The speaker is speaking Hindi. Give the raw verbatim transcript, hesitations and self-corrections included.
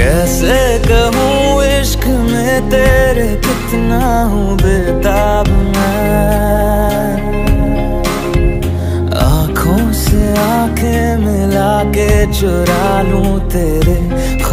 कैसे कहूँ इश्क में तेरे कितना हूँ बेताब मैं, आँखों से आँखें मिला के चुरा लूँ तेरे।